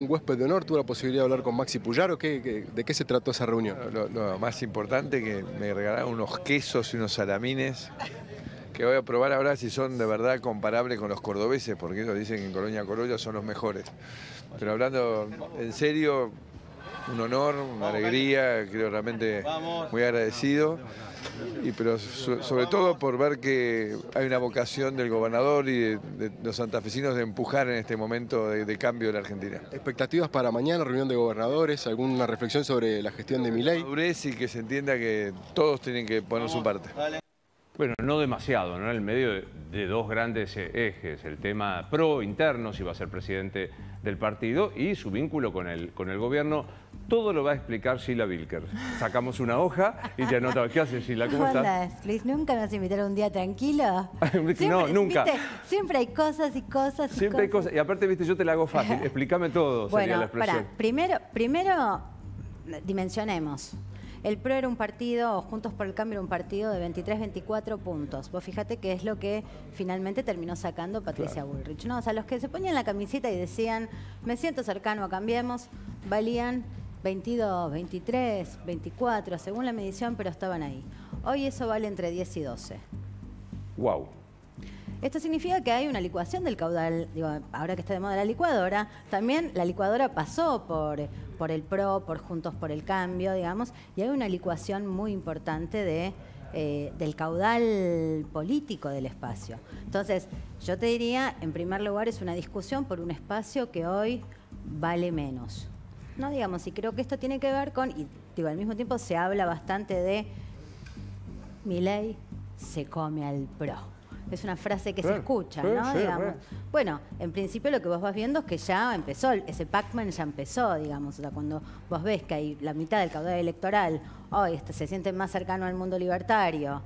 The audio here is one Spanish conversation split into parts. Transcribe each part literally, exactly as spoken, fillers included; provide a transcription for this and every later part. Un huésped de honor, tuve la posibilidad de hablar con Maxi Puyaro. ¿Qué, qué, ¿De qué se trató esa reunión? Lo, lo más importante que me regalaron unos quesos y unos salamines que voy a probar ahora si son de verdad comparables con los cordobeses, porque ellos dicen que en Colonia Colonia son los mejores. Pero hablando en serio, un honor, una alegría, creo realmente muy agradecido. Y pero sobre todo por ver que hay una vocación del gobernador y de, de los santafesinos de empujar en este momento de, de cambio de la Argentina. ¿Expectativas para mañana, reunión de gobernadores? ¿Alguna reflexión sobre la gestión de Milei? Madurez y que se entienda que todos tienen que poner su parte. Bueno, no demasiado, ¿no? En el medio de, de dos grandes ejes, el tema PRO interno, si va a ser presidente del partido, y su vínculo con el, con el gobierno. Todo lo va a explicar Sheila Wilker. Sacamos una hoja y te anotamos. ¿Qué haces, Sheila? ¿Cómo estás? Luis, ¿nunca nos invitaron un día tranquilo? Siempre, no, nunca. Viste, siempre hay cosas y cosas y siempre cosas. Hay cosas. Y aparte, viste, yo te la hago fácil. Explícame todo, bueno, sería la expresión. Para, primero, primero dimensionemos. El PRO era un partido, Juntos por el Cambio era un partido de veintitrés, veinticuatro puntos. Vos fíjate que es lo que finalmente terminó sacando Patricia Bullrich. No, o sea, los que se ponían la camiseta y decían, me siento cercano a Cambiemos, valían veintidós, veintitrés, veinticuatro, según la medición, pero estaban ahí. Hoy eso vale entre diez y doce. Wow. Esto significa que hay una licuación del caudal. Digo, ahora que está de moda la licuadora, también la licuadora pasó por, por el PRO, por Juntos por el Cambio, digamos, y hay una licuación muy importante de, eh, del caudal político del espacio. Entonces, yo te diría, en primer lugar, es una discusión por un espacio que hoy vale menos. No, digamos, y creo que esto tiene que ver con, y digo, al mismo tiempo se habla bastante de Milei se come al PRO. Es una frase que sí, se escucha, sí, ¿no? Sí, digamos. Sí. Bueno, en principio lo que vos vas viendo es que ya empezó, ese Pac-Man ya empezó, digamos. O sea, cuando vos ves que hay la mitad del caudal electoral, hoy oh, se siente más cercano al mundo libertario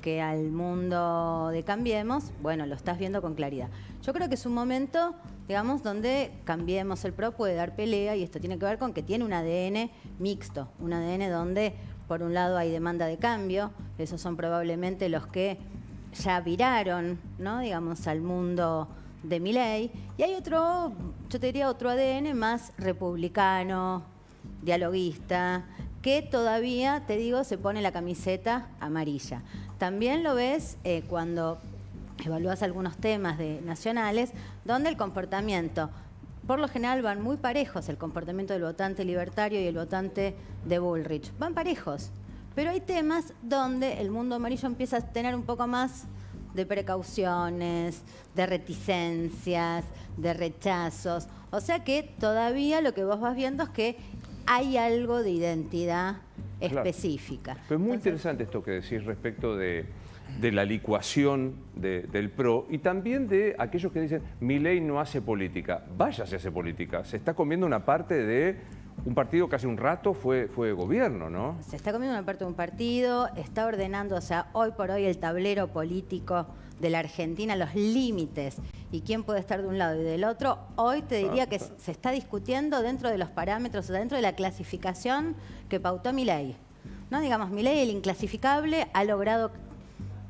que al mundo de Cambiemos, bueno, lo estás viendo con claridad. Yo creo que es un momento, digamos, donde Cambiemos, el PRO puede dar pelea, y esto tiene que ver con que tiene un A D N mixto, un A D N donde, por un lado, hay demanda de cambio, esos son probablemente los que ya viraron, ¿no? Digamos, al mundo de Milei. Y hay otro, yo te diría otro A D N más republicano, dialoguista, que todavía, te digo, se pone la camiseta amarilla. También lo ves eh, cuando evalúas algunos temas de, nacionales, donde el comportamiento, por lo general van muy parejos, el comportamiento del votante libertario y el votante de Bullrich, van parejos. Pero hay temas donde el mundo amarillo empieza a tener un poco más de precauciones, de reticencias, de rechazos. O sea que todavía lo que vos vas viendo es que hay algo de identidad específica. Claro. Pero es muy Entonces, interesante esto que decís respecto de, de la licuación de, del PRO y también de aquellos que dicen Milei no hace política. Vaya si hace política. Se está comiendo una parte de un partido que hace un rato fue, fue gobierno, ¿no? Se está comiendo una parte de un partido, está ordenando, o sea, hoy por hoy el tablero político de la Argentina, los límites y quién puede estar de un lado y del otro. Hoy te diría que se está discutiendo dentro de los parámetros, o sea, dentro de la clasificación que pautó Milei. ¿No? Digamos, Milei, el inclasificable, ha logrado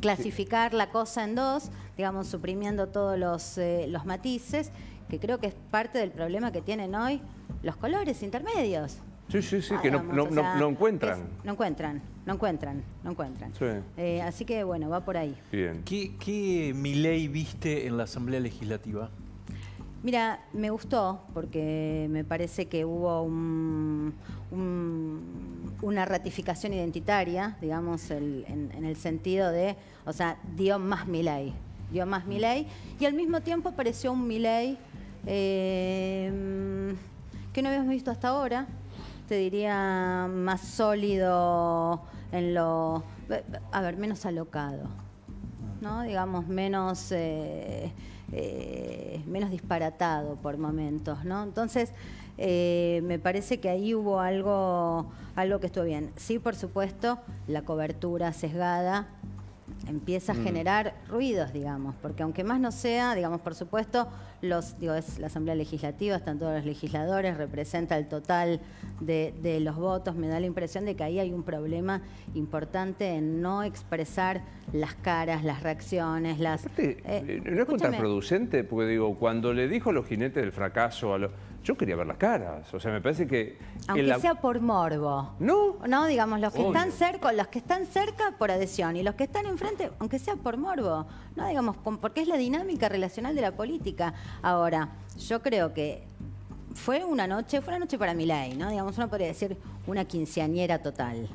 clasificar la cosa en dos, digamos, suprimiendo todos los, eh, los matices, que creo que es parte del problema que tienen hoy los colores intermedios. Sí, sí, sí, ah, que digamos, no, no, o sea, no encuentran. Es, no encuentran, no encuentran, no encuentran. Sí. Eh, así que, bueno, va por ahí. Bien. ¿Qué, qué Milei viste en la Asamblea Legislativa? Mira, me gustó, porque me parece que hubo un, un, una ratificación identitaria, digamos, el, en, en el sentido de, o sea, dio más Milei. Dio más Milei, y al mismo tiempo apareció un Milei eh, que no habíamos visto hasta ahora, te diría más sólido en lo... A ver, menos alocado, ¿no? Digamos, menos, eh, eh, menos disparatado por momentos, ¿no? Entonces, eh, me parece que ahí hubo algo, algo que estuvo bien. Sí, por supuesto, la cobertura sesgada empieza a generar ruidos, digamos, porque aunque más no sea, digamos, por supuesto, los, digo, es la Asamblea Legislativa, están todos los legisladores, representa el total de, de los votos. Me da la impresión de que ahí hay un problema importante en no expresar las caras, las reacciones, las... Aparte, eh, ¿no es contraproducente? Porque digo, cuando le dijo a los jinetes del fracaso, a los... yo quería ver las caras, o sea, me parece que... Aunque la... sea por morbo. No. No, digamos, los que Obvio. están cerca, los que están cerca por adhesión y los que están enfrente, aunque sea por morbo. No, digamos, porque es la dinámica relacional de la política. Ahora, yo creo que fue una noche, fue una noche para Milei, ¿no? Digamos, uno podría decir una quinceañera total,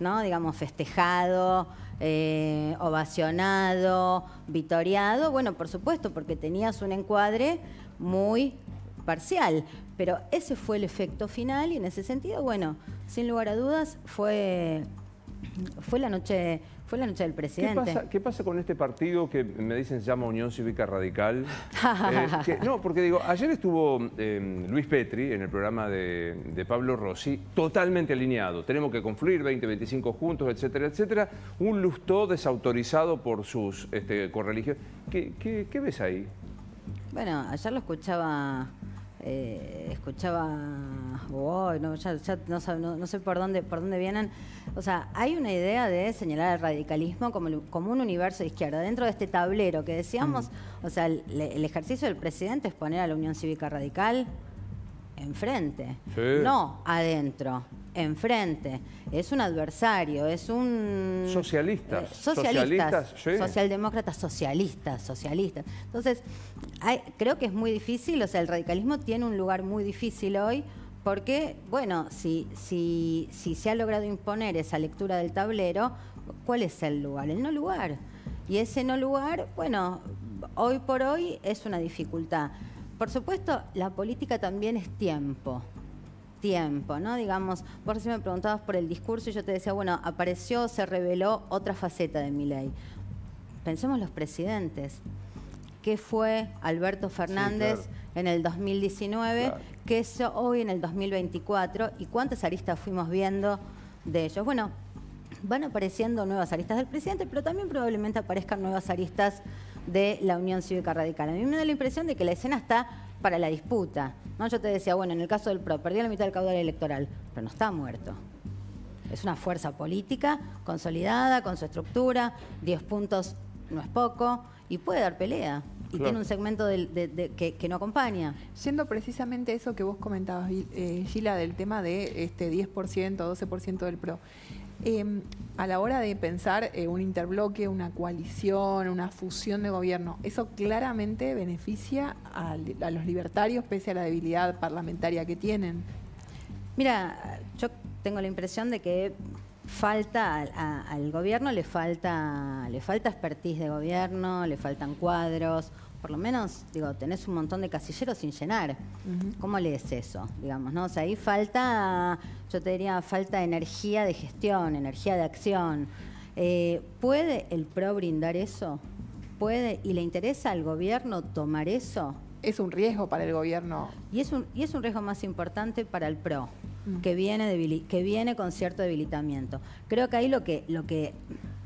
¿no? Digamos, festejado, eh, ovacionado, vitoreado. Bueno, por supuesto, porque tenías un encuadre muy... parcial, pero ese fue el efecto final y en ese sentido, bueno, sin lugar a dudas, fue, fue, la, noche, fue la noche del presidente. ¿Qué pasa, qué pasa con este partido que me dicen se llama Unión Cívica Radical? eh, que, no, porque digo, ayer estuvo eh, Luis Petri en el programa de, de Pablo Rossi, totalmente alineado, tenemos que confluir veinte, veinticinco juntos, etcétera, etcétera, un lustó desautorizado por sus este, correligiosos. ¿Qué, qué, ¿Qué ves ahí? Bueno, ayer lo escuchaba... Eh, escuchaba, oh, no, ya, ya no, no, no sé por dónde, por dónde vienen. O sea, hay una idea de señalar el radicalismo como, como un universo de izquierda. Dentro de este tablero que decíamos, mm. o sea, el, el ejercicio del presidente es poner a la Unión Cívica Radical enfrente, sí. no adentro, enfrente. Es un adversario, es un... Socialistas. Eh, socialistas, socialistas sí. socialdemócratas, socialistas, socialistas. Entonces, hay, creo que es muy difícil, o sea, el radicalismo tiene un lugar muy difícil hoy porque, bueno, si, si, si se ha logrado imponer esa lectura del tablero, ¿cuál es el lugar? El no lugar. Y ese no lugar, bueno, hoy por hoy es una dificultad. Por supuesto, la política también es tiempo, tiempo, ¿no? Digamos, vos recién me preguntabas por el discurso y yo te decía, bueno, apareció, se reveló otra faceta de Milei. Pensemos los presidentes. ¿Qué fue Alberto Fernández sí, claro. en el dos mil diecinueve? Claro. ¿Qué es hoy en el dos mil veinticuatro? ¿Y cuántas aristas fuimos viendo de ellos? Bueno, van apareciendo nuevas aristas del presidente, pero también probablemente aparezcan nuevas aristas de la Unión Cívica Radical. A mí me da la impresión de que la escena está para la disputa, ¿no? Yo te decía, bueno, en el caso del P R O, perdió la mitad del caudal electoral, pero no está muerto. Es una fuerza política consolidada, con su estructura, diez puntos no es poco, y puede dar pelea. Y claro. tiene un segmento de, de, de, que, que no acompaña. Yendo precisamente a eso que vos comentabas, eh, Sheila, del tema de este diez por ciento, doce por ciento del P R O. Eh, a la hora de pensar eh, un interbloque, una coalición, una fusión de gobierno, eso claramente beneficia a, a los libertarios pese a la debilidad parlamentaria que tienen. Mira, yo tengo la impresión de que falta a, a, al gobierno, le falta, le falta expertise de gobierno, le faltan cuadros, por lo menos, digo, tenés un montón de casilleros sin llenar. Uh-huh. ¿Cómo lees eso? Digamos, ¿no? O sea, ahí falta, yo te diría, falta energía de gestión, energía de acción. Eh, ¿Puede el P R O brindar eso? ¿Puede? ¿Y le interesa al gobierno tomar eso? Es un riesgo para el gobierno. Y es un, y es un riesgo más importante para el P R O, uh-huh. que, viene debili que viene con cierto debilitamiento. Creo que ahí lo que, lo que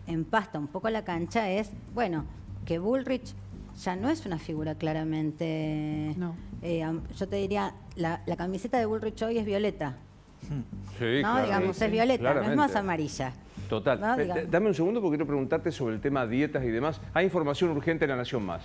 empasta un poco la cancha es, bueno, que Bullrich... ya no es una figura claramente... No. Eh, yo te diría, la, la camiseta de Bullrich hoy es violeta. Sí, ¿no? Claro, digamos, sí, es violeta, claramente. No es más amarilla. Total. ¿No? Eh, dame un segundo porque quiero preguntarte sobre el tema dietas y demás. Hay información urgente en La Nación Más.